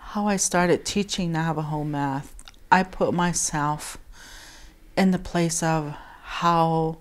How I started teaching Navajo math, I put myself in the place of how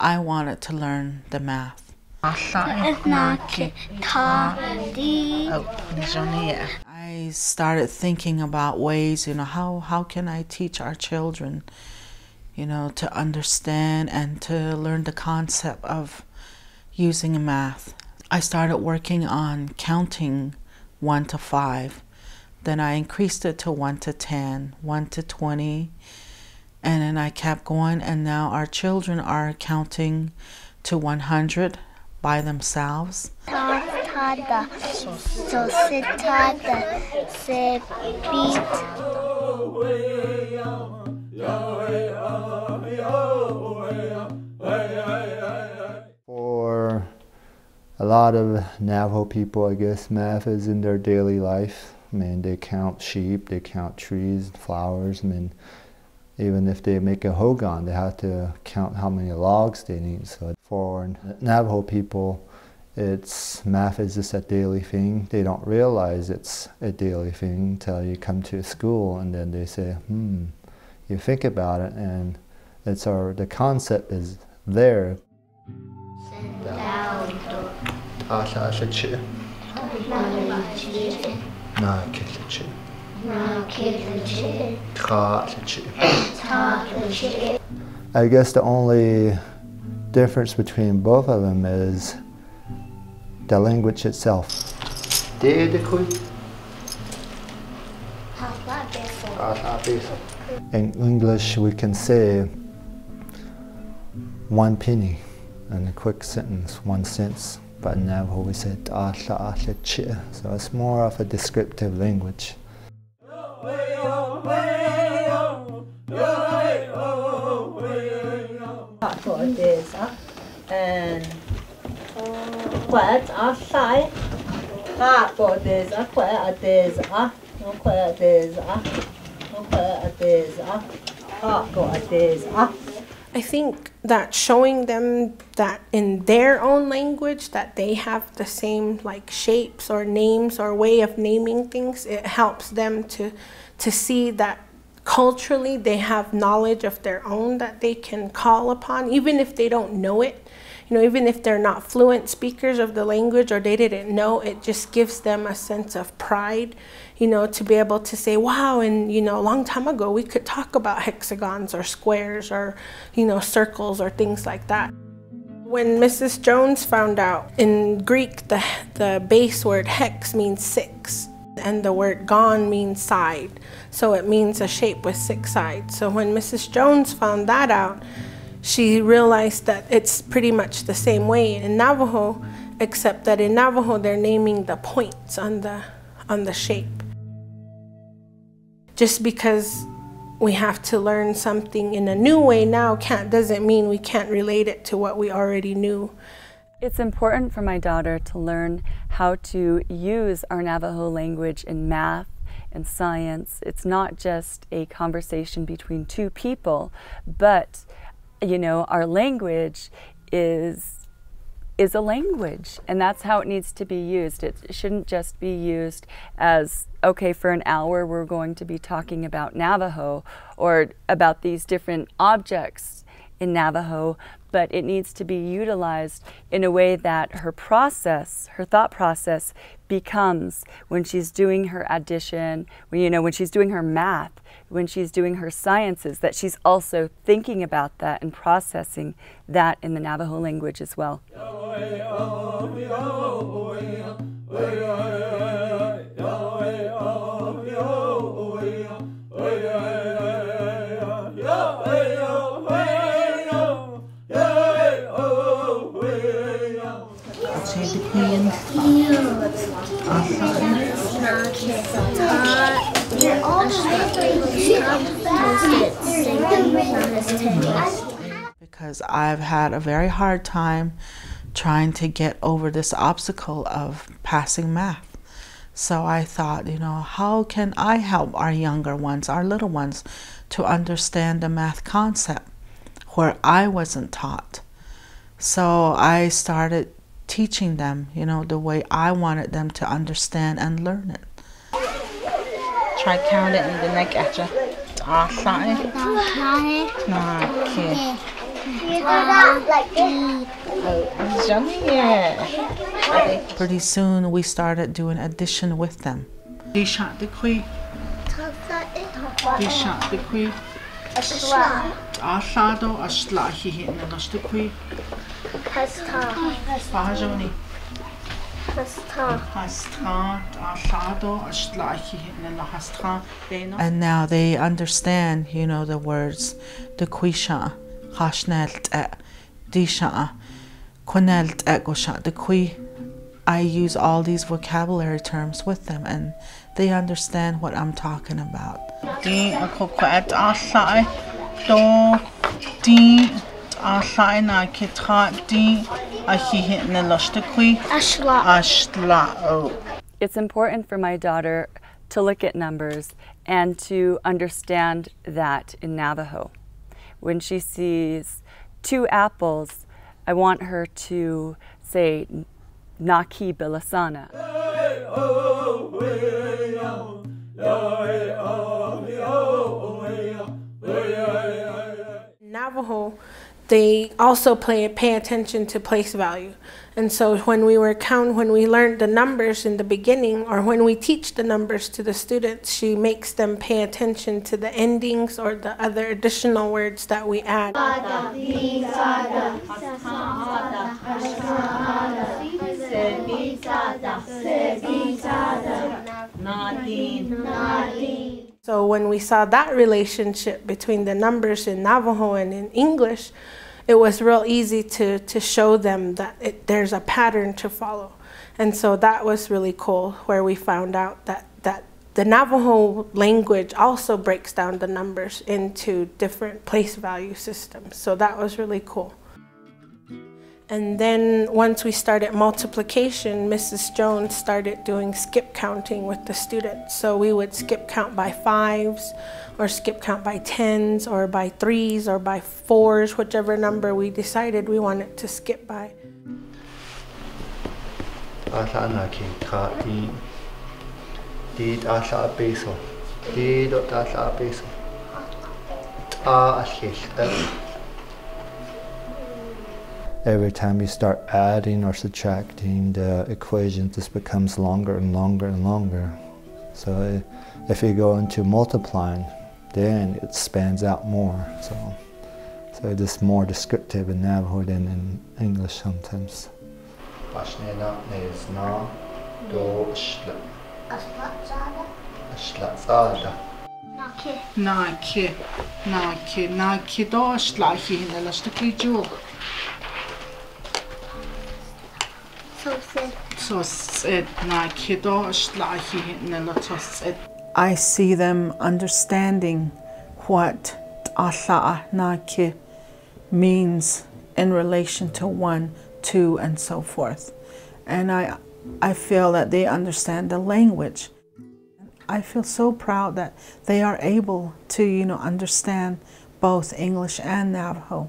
I wanted to learn the math. I started thinking about ways, how can I teach our children, to understand and to learn the concept of using math. I started working on counting 1 to 5. Then I increased it to 1 to 10, 1 to 20, and then I kept going, and now our children are counting to 100 by themselves. For a lot of Navajo people, I guess math is in their daily life. I mean, they count sheep, they count trees, flowers. I mean, even if they make a hogan, they have to count how many logs they need. So for Navajo people, math is just a daily thing. They don't realize it's a daily thing until you come to school, and then they say, you think about it, and the concept is there. I guess the only difference between both of them is the language itself. In English, we can say 1 penny in a quick sentence, 1 cent. But in Navajo we say ta'asha, so it's more of a descriptive language. I think that showing them that in their own language that they have the same shapes or names or way of naming things, it helps them to see that culturally they have knowledge of their own that they can call upon, even if they don't know it. Even if they're not fluent speakers of the language or they didn't know, it just gives them a sense of pride, to be able to say, wow, and, a long time ago we could talk about hexagons or squares or, circles or things like that. When Mrs. Jones found out, in Greek, the base word hex means 6, and the word gon means side. So it means a shape with 6 sides. So when Mrs. Jones found that out, she realized that it's pretty much the same way in Navajo, except that in Navajo they're naming the points on the shape. Just because we have to learn something in a new way now doesn't mean we can't relate it to what we already knew. It's important for my daughter to learn how to use our Navajo language in math and science. It's not just a conversation between two people, but our language is a language, and that's how it needs to be used. It shouldn't just be used as, okay, for an hour we're going to be talking about Navajo or about these different objects in Navajo, but it needs to be utilized in a way that her thought process becomes, when she's doing her addition, when she's doing her math, when she's doing her sciences, that she's also thinking about that and processing that in the Navajo language as well. Because I've had a very hard time trying to get over this obstacle of passing math. So I thought, you know, how can I help our younger ones, our little ones, to understand the math concept where I wasn't taught? So I started teaching them, you know, the way I wanted them to understand and learn it. Try counting in the neck at you. Pretty soon we started doing addition with them. And now they understand, you know, the words the quisha, hashnelt, disha, quenelt, egosha, the qui. I use all these vocabulary terms with them and they understand what I'm talking about. It's important for my daughter to look at numbers and to understand that in Navajo. When she sees 2 apples, I want her to say Naki Bilasana. Navajo, they also pay attention to place value. And so when we learned the numbers in the beginning, or when we teach the numbers to the students, she makes them pay attention to the endings or the other additional words that we add. So when we saw that relationship between the numbers in Navajo and in English, it was real easy to show them that there's a pattern to follow. And so that was really cool, where we found out that the Navajo language also breaks down the numbers into different place value systems. So that was really cool. And then once we started multiplication, Mrs. Jones started doing skip counting with the students. So we would skip count by 5s, or skip count by 10s, or by 3s, or by 4s, whichever number we decided we wanted to skip by. Every time you start adding or subtracting the equation, this becomes longer and longer and longer. So if you go into multiplying, then it spans out more. So it is more descriptive in Navajo than in English sometimes. I see them understanding what Asha Naki means in relation to 1, 2, and so forth. And I feel that they understand the language. I feel so proud that they are able to, you know, understand both English and Navajo.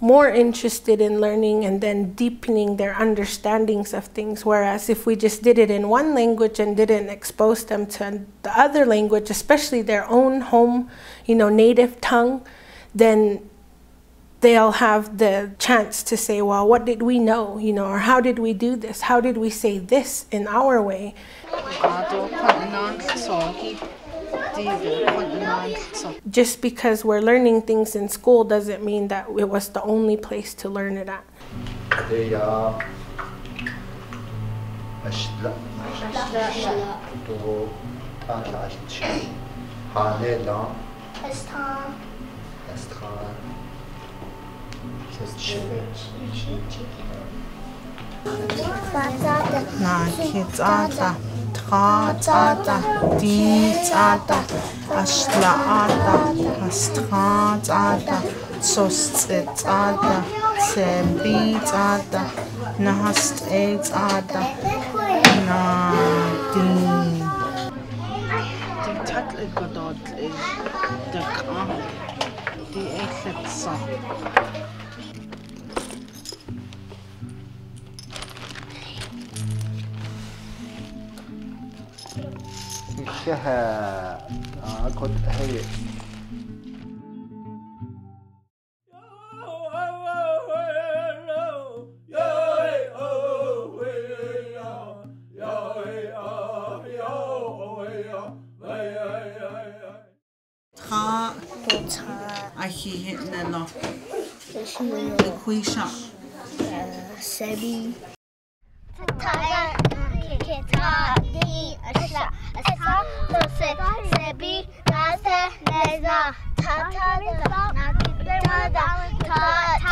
More interested in learning and then deepening their understandings of things, whereas if we just did it in one language and didn't expose them to the other language, especially their own home, you know, native tongue, then they'll have the chance to say, well, what did we know, you know, or how did we do this? How did we say this in our way? Just because we're learning things in school doesn't mean that it was the only place to learn it at. Nakitata, Tratata, Ditata, Ashtaata, Astratata, Sostitata, Sebitata, Nahastatata, Nadin. The title God is the Crown, the Eclipse. فيها عقد هي ترا اخي نلا كويشا سبي ترا كتا دي اشلا Sebi, Nasa, Neza, Tata, Naki, Tada, Tata.